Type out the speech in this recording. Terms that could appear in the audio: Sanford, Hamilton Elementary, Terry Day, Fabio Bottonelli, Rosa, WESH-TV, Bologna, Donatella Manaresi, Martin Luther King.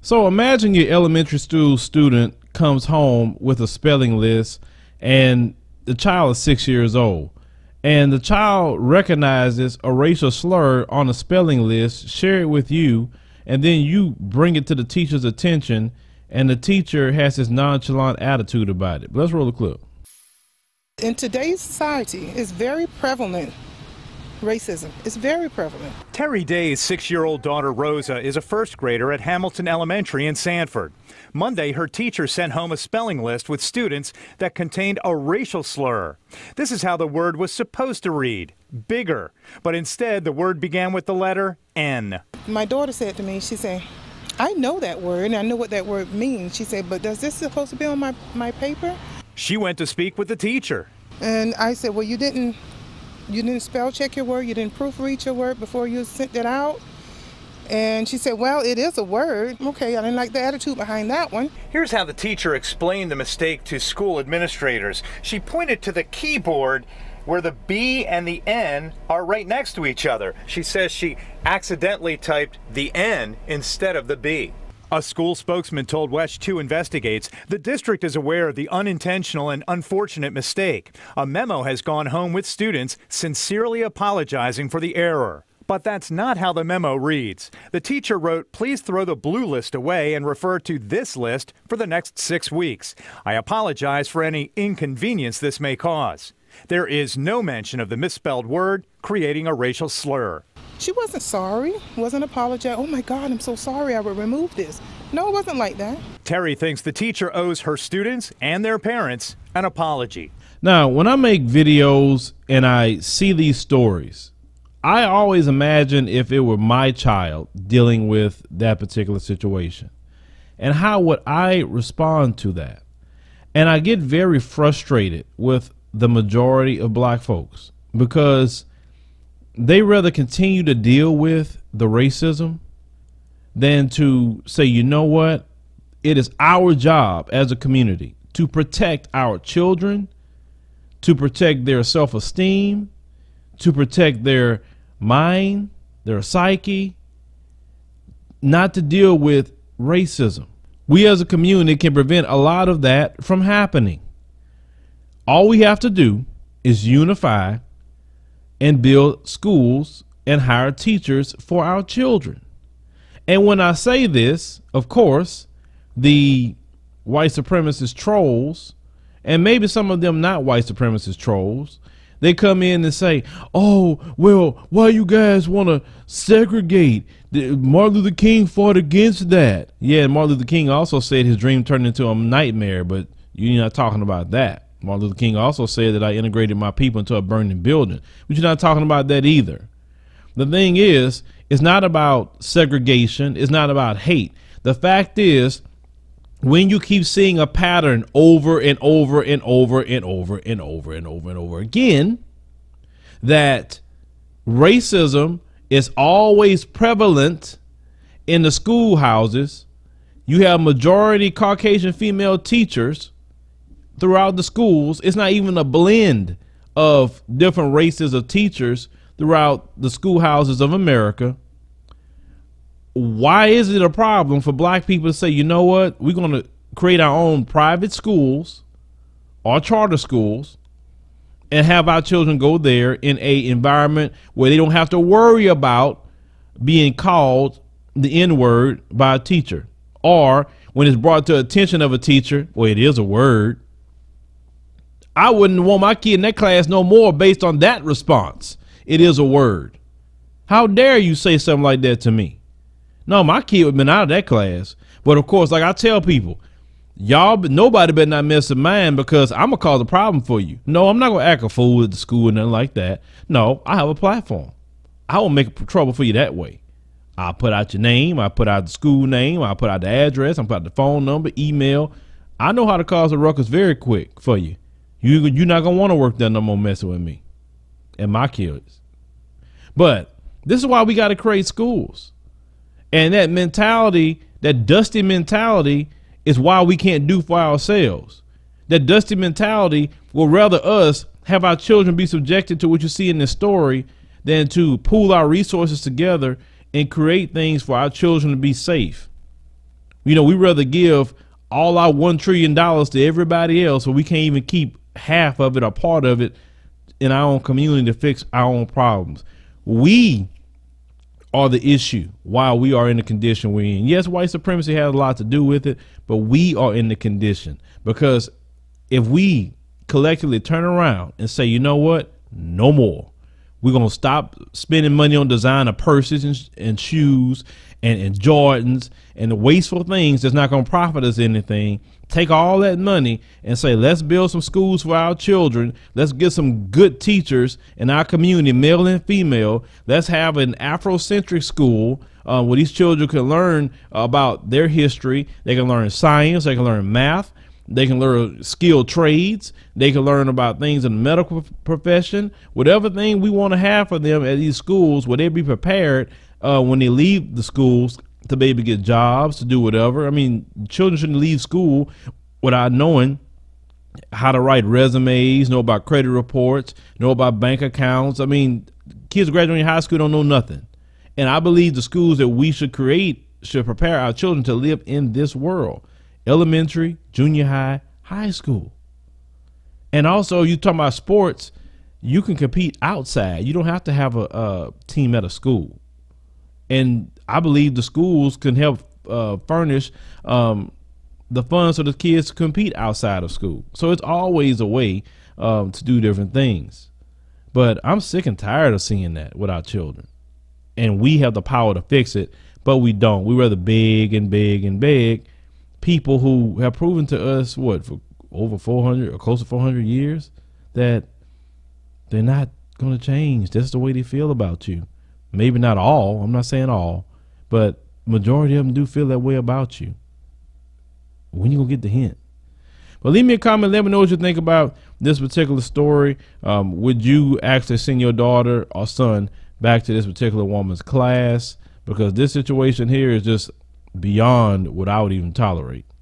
So imagine your elementary school student comes home with a spelling list, and the child is 6 years old, and the child recognizes a racial slur on a spelling list, share it with you, and then you bring it to the teacher's attention, and the teacher has this nonchalant attitude about it. But let's roll the clip. In today's society, it's very prevalent. Racism is very prevalent. Terry Day's six-year-old daughter Rosa is a first grader at Hamilton Elementary in Sanford. Monday, her teacher sent home a spelling list with students that contained a racial slur. This is how the word was supposed to read, bigger, but instead the word began with the letter N. My daughter said to me, she said, I know that word and I know what that word means. She said, but does this supposed to be on my paper? She went to speak with the teacher. And I said, well, you didn't spell check your word, you didn't proofread your word before you sent it out. And she said, well, it is a word. Okay, I didn't like the attitude behind that one. Here's how the teacher explained the mistake to school administrators. She pointed to the keyboard where the B and the N are right next to each other. She says she accidentally typed the N instead of the B. A school spokesman told WESH-2 Investigates the district is aware of the unintentional and unfortunate mistake. A memo has gone home with students sincerely apologizing for the error. But that's not how the memo reads. The teacher wrote, please throw the blue list away and refer to this list for the next 6 weeks. I apologize for any inconvenience this may cause. There is no mention of the misspelled word creating a racial slur. She wasn't sorry, wasn't apologizing. Oh my God, I'm so sorry, I would remove this. No, it wasn't like that. Terry thinks the teacher owes her students and their parents an apology. Now, when I make videos and I see these stories, I always imagine if it were my child dealing with that particular situation and how would I respond to that. And I get very frustrated with the majority of black folks because they rather continue to deal with the racism than to say, you know what, it is our job as a community to protect our children, to protect their self-esteem, to protect their mind, their psyche, not to deal with racism. We as a community can prevent a lot of that from happening. All we have to do is unify and build schools and hire teachers for our children. And when I say this, of course, the white supremacist trolls, and maybe some of them not white supremacist trolls, they come in and say, oh, well, why you guys want to segregate? Martin Luther King fought against that. Yeah, Martin Luther King also said his dream turned into a nightmare, but you're not talking about that. Martin Luther King also said that I integrated my people into a burning building, but you're not talking about that either. The thing is, it's not about segregation. It's not about hate. The fact is, when you keep seeing a pattern over and over and over and over and over and over and over again, that racism is always prevalent in the schoolhouses, you have majority Caucasian female teachers throughout the schools. It's not even a blend of different races of teachers throughout the schoolhouses of America. Why is it a problem for black people to say, you know what, we're going to create our own private schools or charter schools and have our children go there in an environment where they don't have to worry about being called the N-word by a teacher, or when it's brought to attention of a teacher, well, it is a word. I wouldn't want my kid in that class no more based on that response. It is a word. How dare you say something like that to me? No, my kid would have been out of that class. But of course, like I tell people, y'all, nobody better not mess with mine because I'm going to cause a problem for you. No, I'm not going to act a fool at the school and nothing like that. No, I have a platform. I won't make trouble for you that way. I'll put out your name. I'll put out the school name. I'll put out the address. I'll put out the phone number, email. I know how to cause a ruckus very quick for you. You're not going to want to work there no more messing with me and my kids. But this is why we got to create schools. And that mentality, that dusty mentality, is why we can't do for ourselves. That dusty mentality will rather us have our children be subjected to what you see in this story than to pool our resources together and create things for our children to be safe. You know, we'd rather give all our $1 trillion to everybody else, but we can't even keep half of it or part of it in our own community to fix our own problems. We are the issue why we are in the condition we're in. Yes, white supremacy has a lot to do with it, but we are in the condition, because if we collectively turn around and say, you know what, no more, we're going to stop spending money on designer purses and shoes and Jordans and the wasteful things that's not going to profit us anything. Take all that money and say, let's build some schools for our children. Let's get some good teachers in our community, male and female. Let's have an Afrocentric school where these children can learn about their history. They can learn science. They can learn math. They can learn skilled trades. They can learn about things in the medical profession, whatever thing we want to have for them at these schools, where they be prepared when they leave the schools to maybe get jobs, to do whatever. I mean, children shouldn't leave school without knowing how to write resumes, know about credit reports, know about bank accounts. I mean, kids graduating high school don't know nothing. And I believe the schools that we should create should prepare our children to live in this world. Elementary, junior high, high school. And also, you talking about sports, you can compete outside. You don't have to have a team at a school. And I believe the schools can help furnish the funds so the kids compete outside of school. So it's always a way to do different things. But I'm sick and tired of seeing that with our children. And we have the power to fix it, but we don't. We rather beg and beg and beg. People who have proven to us, what, for over 400 or close to 400 years, that they're not going to change. That's the way they feel about you. Maybe not all, I'm not saying all, but majority of them do feel that way about you. When you gonna get the hint? But leave me a comment, let me know what you think about this particular story. Would you actually send your daughter or son back to this particular woman's class? Because this situation here is just beyond what I would even tolerate.